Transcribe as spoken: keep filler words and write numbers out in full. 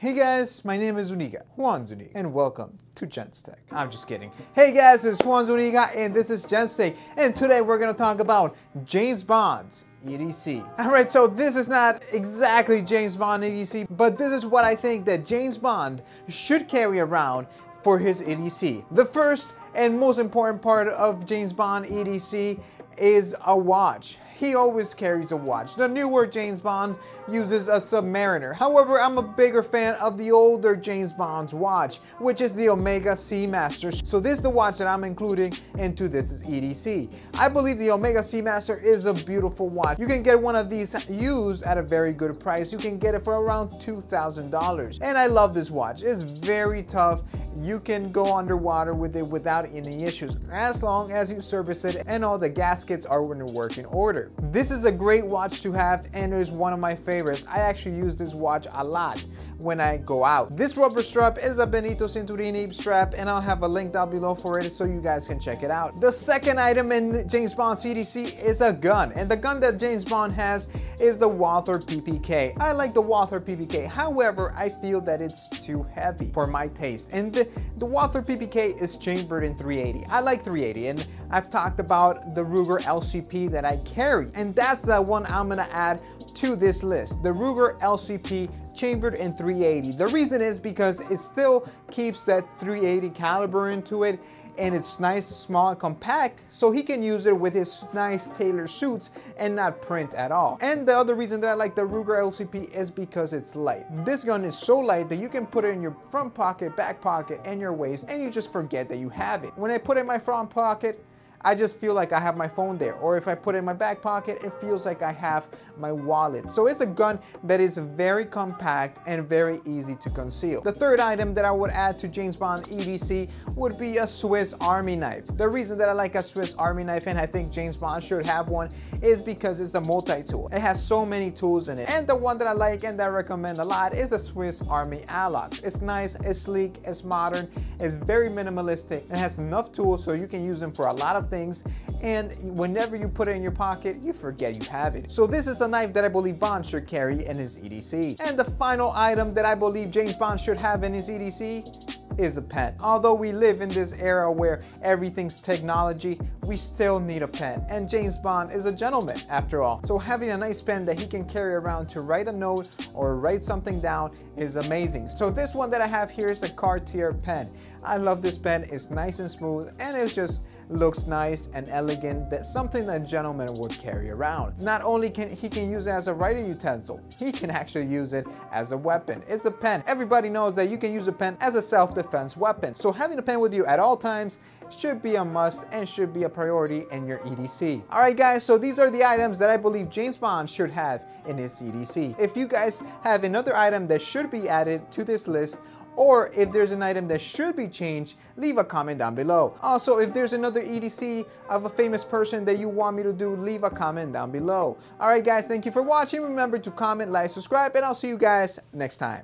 Hey guys, my name is Zuniga, Juan Zuniga, and welcome to GentsTech. I'm just kidding. Hey guys, it's Juan Zuniga and this is GentsTech, and today we're gonna talk about James Bond's E D C. Alright, so this is not exactly James Bond E D C, but this is what I think that James Bond should carry around for his E D C. The first and most important part of James Bond E D C is a watch. He always carries a watch. The newer James Bond uses a Submariner. However, I'm a bigger fan of the older James Bond's watch, which is the Omega Seamaster. So this is the watch that I'm including into this is E D C. I believe the Omega Seamaster is a beautiful watch. You can get one of these used at a very good price. You can get it for around two thousand dollars. And I love this watch. It's very tough. You can go underwater with it without any issues, as long as you service it and all the gaskets are in working order. This is a great watch to have and is one of my favorites. I actually use this watch a lot when I go out. This rubber strap is a Benito Cinturini strap, and I'll have a link down below for it so you guys can check it out. The second item in James Bond's E D C is a gun, and the gun that James Bond has is the Walther P P K. I like the Walther P P K, however, I feel that it's too heavy for my taste, and the, the Walther P P K is chambered in three eighty. I like three eighty, and I've talked about the Ruger L C P that I carry, and that's the one I'm gonna add to this list, the Ruger L C P chambered in three eighty. The reason is because it still keeps that three eighty caliber into it, and it's nice, small, compact, so he can use it with his nice tailor suits and not print at all. And the other reason that I like the Ruger L C P is because it's light. This gun is so light that you can put it in your front pocket, back pocket, and your waist, and you just forget that you have it. When I put it in my front pocket, I just feel like I have my phone there, or if I put it in my back pocket, it feels like I have my wallet. So it's a gun that is very compact and very easy to conceal. The third item that I would add to James Bond E D C would be a Swiss Army knife. The reason that I like a Swiss Army knife, and I think James Bond should have one, is because it's a multi-tool. It has so many tools in it. And the one that I like and that I recommend a lot is a Swiss Army Alox. It's nice, it's sleek, it's modern, it's very minimalistic, and has enough tools so you can use them for a lot of things, and whenever you put it in your pocket, you forget you have it. So this is the knife that I believe Bond should carry in his E D C. And the final item that I believe James Bond should have in his E D C is a pen. Although we live in this era where everything's technology, we still need a pen, and James Bond is a gentleman after all. So having a nice pen that he can carry around to write a note or write something down is amazing. So this one that I have here is a Cartier pen. I love this pen. It's nice and smooth, and it just looks nice and elegant. That's something that a gentleman would carry around. Not only can he can use it as a writing utensil, he can actually use it as a weapon. It's a pen. Everybody knows that you can use a pen as a self-defense weapon. So having a pen with you at all times should be a must and should be a priority in your E D C. Alright guys, so these are the items that I believe James Bond should have in his E D C. If you guys have another item that should be added to this list, or if there's an item that should be changed, leave a comment down below. Also, if there's another E D C of a famous person that you want me to do, leave a comment down below. Alright guys, thank you for watching. Remember to comment, like, subscribe, and I'll see you guys next time.